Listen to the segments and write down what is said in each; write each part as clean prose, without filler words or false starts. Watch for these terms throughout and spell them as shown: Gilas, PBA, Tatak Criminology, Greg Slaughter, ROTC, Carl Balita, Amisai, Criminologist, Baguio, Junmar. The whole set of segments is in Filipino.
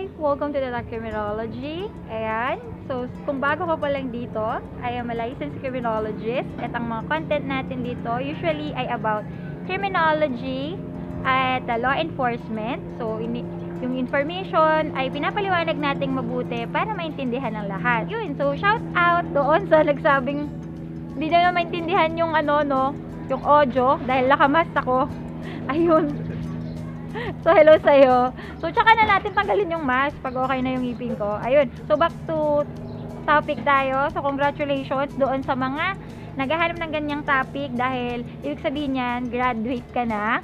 guys! Welcome to Tatak Criminology. Ayan. So, kung bago ka pa lang dito, I am a licensed criminologist. At ang mga content natin dito, usually ay about criminology at law enforcement. So, yung information ay pinapaliwanag nating mabuti para maintindihan ng lahat. Yun. So, shout out doon sa nagsabing hindi na maintindihan yung yung audio dahil nakamas ako. Ayun. So, hello sa'yo. So, tsaka na natin tanggalin yung mask pag okay na yung ngipin ko. Ayun. So, back to topic tayo. So, congratulations doon sa mga naghahanap ng ganyang topic dahil ibig sabihin yan, graduate ka na.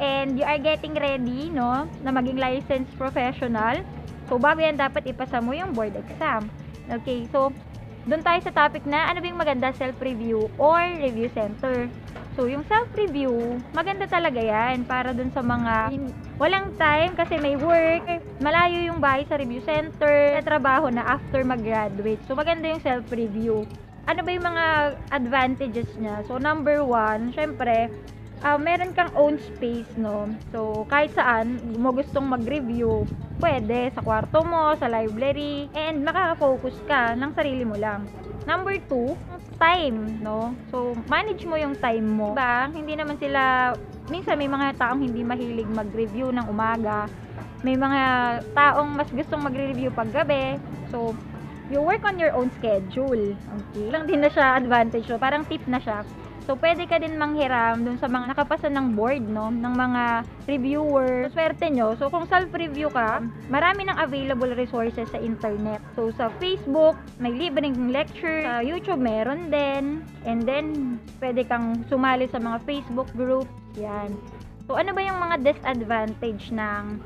And you are getting ready, no? Na maging licensed professional. So, bago yan, dapat ipasa mo yung board exam. Okay. So, doon tayo sa topic na ano ba yung maganda, self-review or review center. So, yung self-review, maganda talaga yan para dun sa mga walang time kasi may work, malayo yung bahay sa review center, trabaho na after mag-graduate. So, maganda yung self-review. Ano ba yung mga advantages niya? So, number one, syempre, meron kang own space, no? So, kahit saan mo gustong mag-review, pwede sa kwarto mo, sa library, and makaka-focus ka ng sarili mo lang. Number two, time, no? So, manage mo yung time mo. Diba? Hindi naman sila, minsan may mga taong hindi mahilig mag-review ng umaga. May mga taong mas gustong mag-review pag gabi. So, you work on your own schedule. Okay? Lang din na siya advantage, no? Parang tip na siya. So, pwede ka din manghiram dun sa mga nakapasa ng board, no? Ng mga reviewer. So, swerte nyo. So, kung self-review ka, marami ng available resources sa internet. So, sa Facebook, may libreng lecture. Sa YouTube, meron din. And then, pwede kang sumali sa mga Facebook group. Yan. So, ano ba yung mga disadvantage ng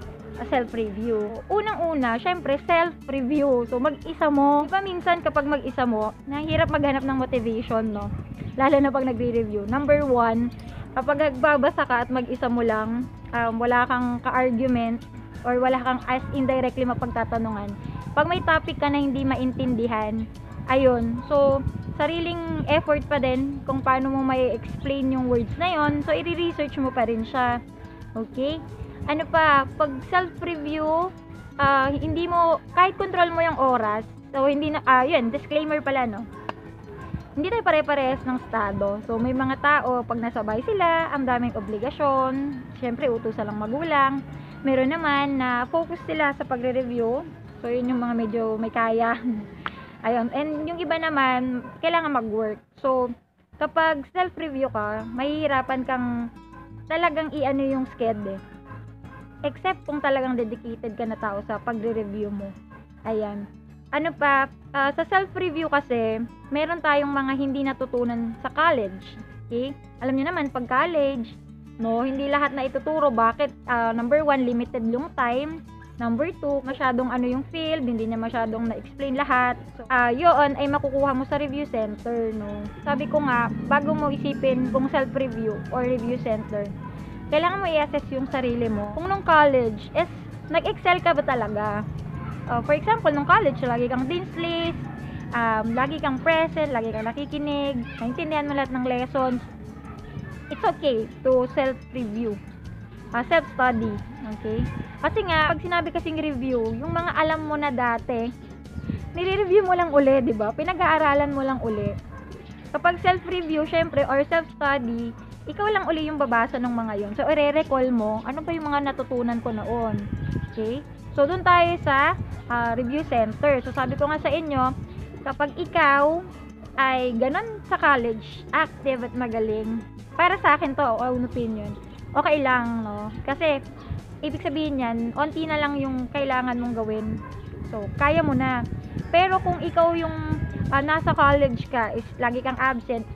self-review? Unang-una, syempre, self-review. So, mag-isa mo. Diba minsan kapag mag-isa mo, nahirap maghanap ng motivation, no? Lalo na pag nagre-review. Number one, kapag nagbabasa ka at mag-isa mo lang, wala kang ka-argument or wala kang as indirectly mapagtatanungan. Pag may topic ka na hindi maintindihan, ayun. So, sariling effort pa din kung paano mo may explain yung words na yon. So, i-research mo pa rin siya. Okay? Ano pa, pag self-review, hindi mo, kahit control mo yung oras, so hindi na, yun, disclaimer pala, no? Hindi tayo pare-parehas ng estado. So, may mga tao, pag nasabay sila, ang daming obligasyon, syempre, utusan lang magulang. Meron naman na focus sila sa pagre-review. So, yun yung mga medyo may kaya. Ayun. And yung iba naman, kailangan mag-work. So, kapag self-review ka, mahihirapan kang talagang i-ano yung schedule. Except kung talagang dedicated ka na tao sa pagre-review mo. Ayan. Ano pa, sa self-review kasi, meron tayong mga hindi natutunan sa college. Okay? Alam nyo naman, pag college, no, hindi lahat na ituturo. Bakit? Number one, limited yung time. Number two, masyadong yung field, hindi niya masyadong na-explain lahat. So, yun ay makukuha mo sa review center, no. Sabi ko nga, bago mo isipin kung self-review or review center, kailangan mo i-assess yung sarili mo. Kung nung college, nag-excel ka ba talaga? For example, nung college, lagi kang dean's list, lagi kang present, lagi kang nakikinig, naintindihan mo lahat ng lessons. It's okay to self-review, self-study. Okay? Kasi nga, pag sinabi kasing review, yung mga alam mo na dati, nire-review mo lang uli, diba? Pinag-aaralan mo lang uli. Kapag self-review, syempre, or self-study, ikaw lang uli yung babasa ng mga yun. So, i-recall mo, ano pa yung mga natutunan ko noon. Okay? So, dun tayo sa review center. So, sabi ko nga sa inyo, kapag ikaw ay ganun sa college, active at magaling, para sa akin to, own opinion, okay lang, no? Kasi, ibig sabihin yan, onti na lang yung kailangan mong gawin. So, kaya mo na. Pero kung ikaw yung nasa college ka, is lagi kang absent.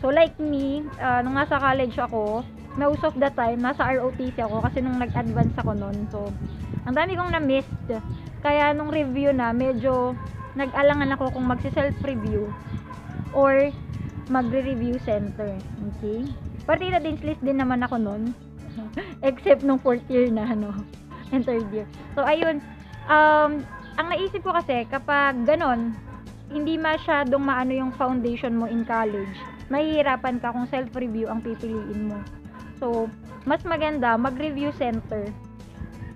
So, like me, nung nasa college ako, most of the time, nasa ROTC ako kasi nung nag-advance ako nun. So, ang dami kong na-missed. Kaya nung review na, medyo nag-alangan ako kung magsi-self-review or magre-review center. Okay? Partida din list din naman ako nun. Except nung 4th year na, no? And 3rd year. So, ayun. Ang naisip ko kasi, kapag ganon, hindi masyadong maano yung foundation mo in college, mahihirapan ka kung self-review ang pipiliin mo. So, mas maganda mag-review center.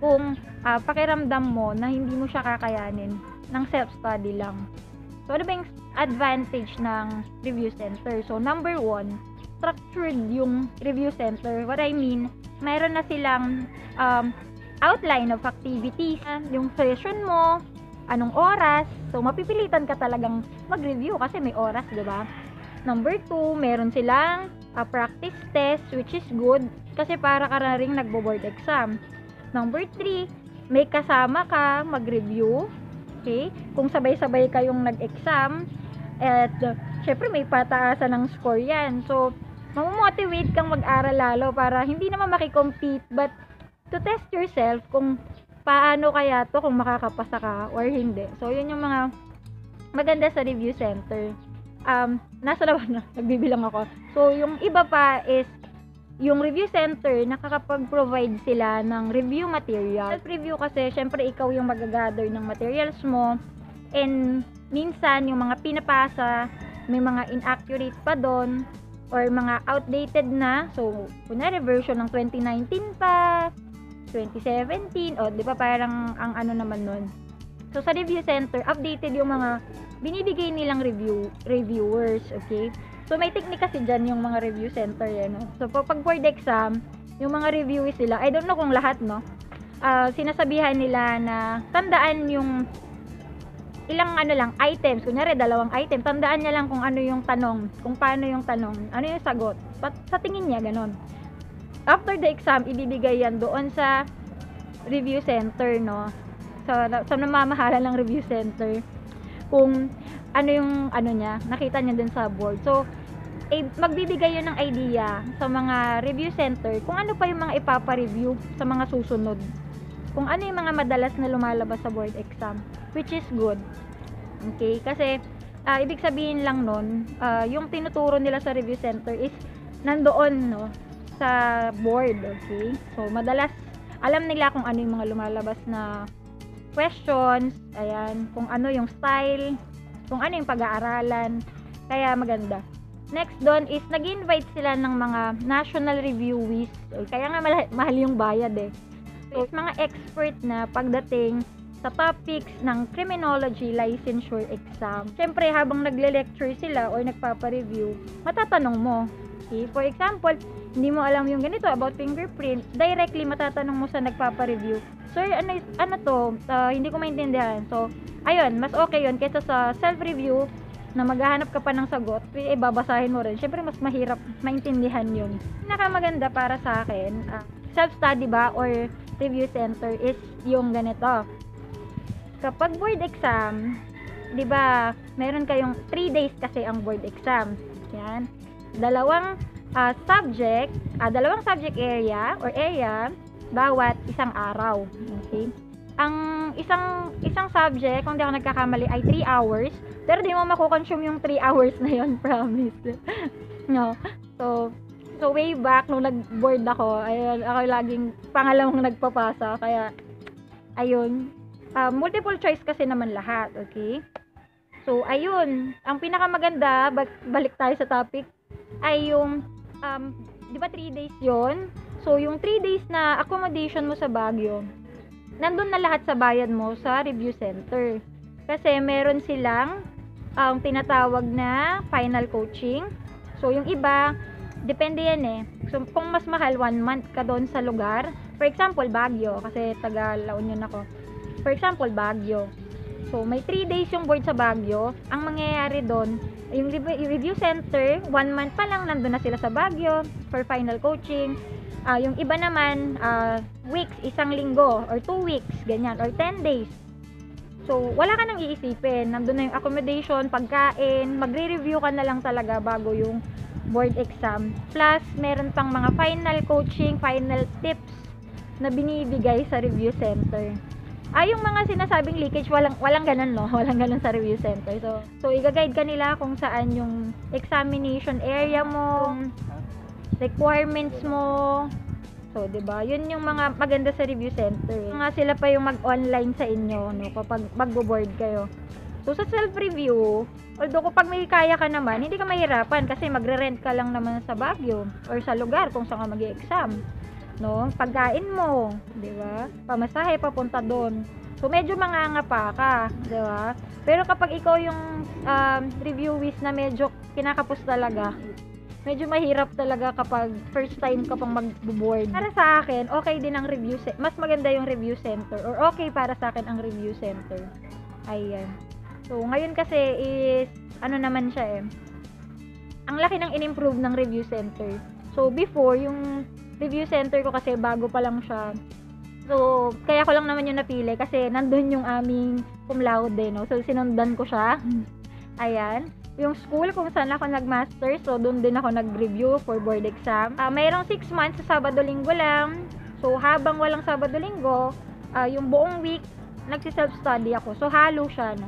kung pakiramdam mo na hindi mo siya kakayanin ng self-study lang. So, ano ba yung advantage ng review center? So, number one, structured yung review center. What I mean, mayroon na silang outline of activities, yung session mo, anong oras. So, mapipilitan ka talagang mag-review kasi may oras, di ba? Number two, meron silang practice test, which is good kasi para ka na rin nagbo-board exam. Number three, may kasama ka mag-review. Okay? Kung sabay-sabay kayong nag-exam, at syempre may pataasan ng score yan. So, mamomotivate kang mag-aral lalo para hindi naman makikompete, but to test yourself kung paano kaya to, kung makakapasa ka or hindi. So, yun yung mga maganda sa review center. Nasa laban na, nagbibilang ako. So, yung iba pa is yung review center, nakakapag-provide sila ng review material. Self-review kasi, syempre, ikaw yung mag-gather ng materials mo. And, minsan, yung mga pinapasa, may mga inaccurate pa doon or mga outdated na. So, kunwari, version ng 2019 pa, 2017, o, di ba, parang ang ano naman nun. So, sa review center, updated yung mga binibigay nilang reviewers, okay? So, may technique kasi dyan yung mga review center, yan, no? So, pag board exam, yung mga reviewers nila, I don't know kung lahat, no? Sinasabihan nila na tandaan yung ilang ano lang, items. Kunyari, dalawang item. Tandaan niya lang kung ano yung tanong, kung paano yung tanong, ano yung sagot. Sa tingin niya, ganun. After the exam, ibibigay yan doon sa review center, no? Sa namamahala ng review center. Kung ano yung ano niya, nakita niya dun sa board. So, magbibigay yun ng idea sa mga review center kung ano pa yung mga ipapa-review sa mga susunod. Kung ano yung mga madalas na lumalabas sa board exam, which is good. Okay, kasi ibig sabihin lang nun, yung tinuturo nila sa review center is nandoon, no, sa board, okay? So, madalas alam nila kung ano yung mga lumalabas na questions, ayan, kung ano yung style, kung ano yung pag-aaralan, kaya maganda. Next doon is nag-invite sila ng mga national reviewees, kaya nga mahal yung bayad, eh. So, mga expert na pagdating sa topics ng criminology licensure exam. Siyempre, habang nagle-lecture sila or nagpapa-review, matatanong mo. Okay? For example, hindi mo alam yung ganito about fingerprint, directly matatanong mo sa nagpapa-review, sir, ano to? Hindi ko maintindihan. So, ayun, mas okay yun kaysa sa self-review na maghahanap ka pa ng sagot, babasahin mo rin. Siyempre, mas mahirap maintindihan yun. Pinakamaganda para sa akin, self-study ba or review center is yung ganito. Kapag board exam, di ba, meron kayong 3 days kasi ang board exam. Yan. Dalawang subject area or area bawat isang araw. Okay? Ang isang subject, kung di ako nagkakamali, ay 3 hours. Pero di mo makukonsume yung 3 hours na yon, promise. No. So way back nung nag-board ako, ayun, ako laging pangalawang nagpapasa. Kaya ayun, multiple choice kasi naman lahat, okay? So ayun, ang pinakamaganda, balik tayo sa topic, ay yung di ba 3 days 'yon? So, yung 3 days na accommodation mo sa Baguio, nandun na lahat sa bayad mo sa review center. Kasi meron silang ang tinatawag na final coaching. So, yung iba, depende yan, eh. So, kung mas mahal, 1 month ka doon sa lugar. For example, Baguio, kasi taga La Union ako. For example, Baguio. So, may 3 days yung board sa Baguio. Ang mangyayari doon, yung review center, 1 month pa lang nandun na sila sa Baguio for final coaching. Yung iba naman, weeks, 1 linggo, or 2 weeks, ganyan, or 10 days. So, wala ka nang iisipin. Nandun na yung accommodation, pagkain, magre-review ka na lang talaga bago yung board exam. Plus, meron pang mga final coaching, final tips na binibigay sa review center. Yung mga sinasabing leakage, walang ganun, no? Walang ganun sa review center. So i-guide ka nila kung saan yung examination area mo, requirements mo. So, 'di ba? 'Yun yung mga maganda sa review center. Mga sila pa yung mag-online sa inyo, no, kapag magbo-board kayo. So, sa self-review, although kapag may kaya ka naman, hindi ka mahirapan kasi magre-rent ka lang naman sa Baguio or sa lugar kung saan ka mag-i-exam. no? Pagkain mo, di ba? Pamasahe papunta doon. So medyo mangangapa ka, di ba? Pero kapag ikaw yung reviewees na medyo kinakapos talaga, medyo mahirap talaga kapag first time ka pang mag-board. Para sa akin, okay din ang review center. Mas maganda yung review center. Or okay para sa akin ang review center. Ayan. So, ngayon kasi is, ano naman siya eh. Ang laki ng in-improve ng review center. So, before, yung review center ko kasi bago pa lang siya. So, kaya ko lang naman yung napili kasi nandun yung aming cum laude, no? So, sinundan ko siya. Ayan. Yung school kung saan ako nag-master, so doon din ako nag-review for board exam. Mayroong 6 months sa Sabado-Linggo lang. So habang walang Sabado-Linggo, yung buong week nagsi-self-study ako. So halo siya, no?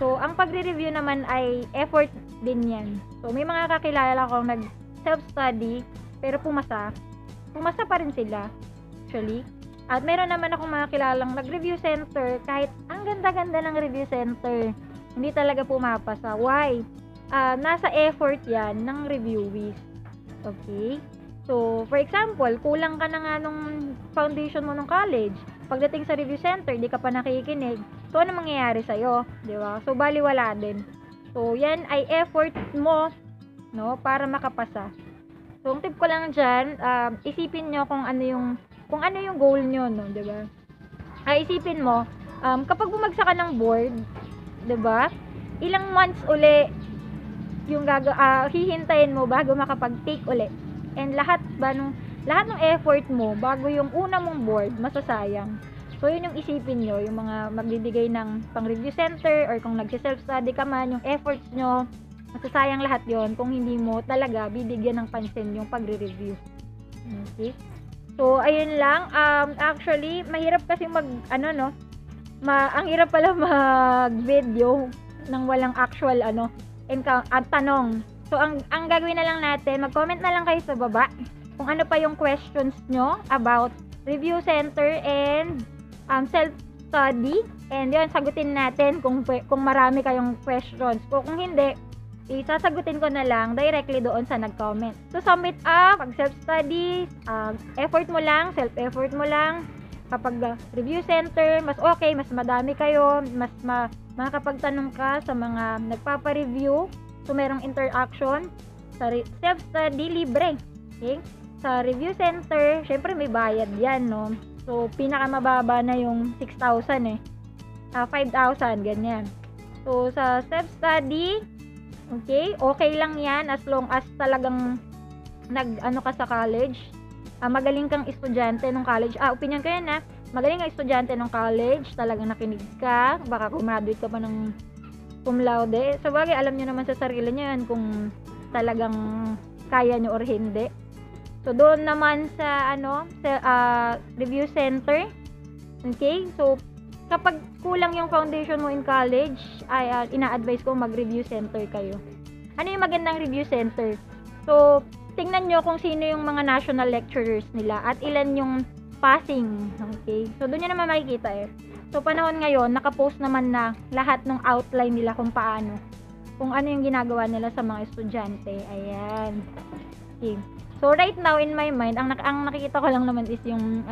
So ang pagre-review naman ay effort din 'yan. So may mga kakilala akong nag-self-study pero pumasa. Pumasa pa rin sila actually. At meron naman akong mga kilalang nag-review center kahit ang ganda-ganda ng review center. Hindi talaga pumapasa. Why? Nasa effort yan ng reviewees. Okay? So, for example, kulang ka na nga nung foundation mo nung college. Pagdating sa review center, di ka pa nakikinig. So, ano mangyayari sa'yo? Di ba? So, baliwala din. So, yan ay effort mo, no? Para makapasa. So, ang tip ko lang dyan, isipin nyo kung ano yung goal nyo, no? Di ba? Isipin mo, kapag bumagsak ka ng board, diba? Ilang months uli yung hihintayin mo bago makapag-take uli. And lahat ng effort mo bago yung una mong board, masasayang. So yun yung isipin nyo, yung mga magbibigay ng pang-review center or kung nagsi-self-study ka man, yung efforts nyo, masasayang lahat yon kung hindi mo talaga bibigyan ng pansin yung pagre-review. Okay? So ayun lang, actually mahirap kasi ang hirap pala mag-video ng walang actual tanong. So ang gagawin na lang natin, mag-comment na lang kayo sa baba kung ano pa yung questions nyo about review center and self-study. And yun, sagutin natin kung marami kayong questions. Kung hindi, isasagutin ko na lang directly doon sa nag-comment. So sum it up, pag self-study, self-effort mo lang. Kapag review center, mas okay, mas madami kayo, makakapagtanong ka sa mga nagpapa-review. So, merong interaction. Sa self-study, libre. Okay? Sa review center, syempre may bayad yan, no? So, pinakamababa na yung 6,000 eh. 5,000, ganyan. So, sa self-study, okay lang yan as long as talagang ka sa college. Magaling kang estudyante ng college. Opinion ko yan na. Magaling kang estudyante ng college. Talagang nakinig ka. Baka graduate ka pa ng cum laude. So bagay, alam nyo naman sa sarili nyo yan kung talagang kaya nyo or hindi. So doon naman sa review center. Okay? So kapag kulang yung foundation mo in college, ina-advise ko mag-review center kayo. Ano yung magandang review center? So, tingnan nyo kung sino yung mga national lecturers nila at ilan yung passing. Okay? So, doon nyo naman makikita eh. So, panahon ngayon, nakapost naman na lahat ng outline nila kung paano. Kung ano yung ginagawa nila sa mga estudyante. Ayan. Okay. So, right now, in my mind, ang nakikita ko lang naman is yung,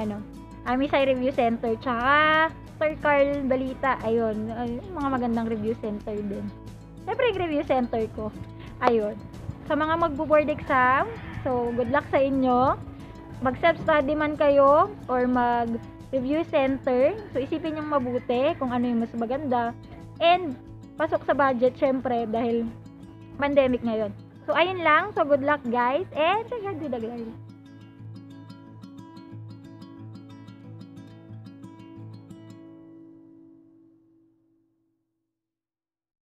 Amisai Review Center, tsaka Sir Carl Balita. Ayun. Mga magandang review center din. Siyempre, yung review center ko. Ayun. Sa mga magbo-board exam, so good luck sa inyo. Mag-self-study man kayo or mag-review center, so isipin yung mabuti kung ano yung mas maganda. And pasok sa budget syempre dahil pandemic ngayon. So ayun lang, so good luck guys and God bless.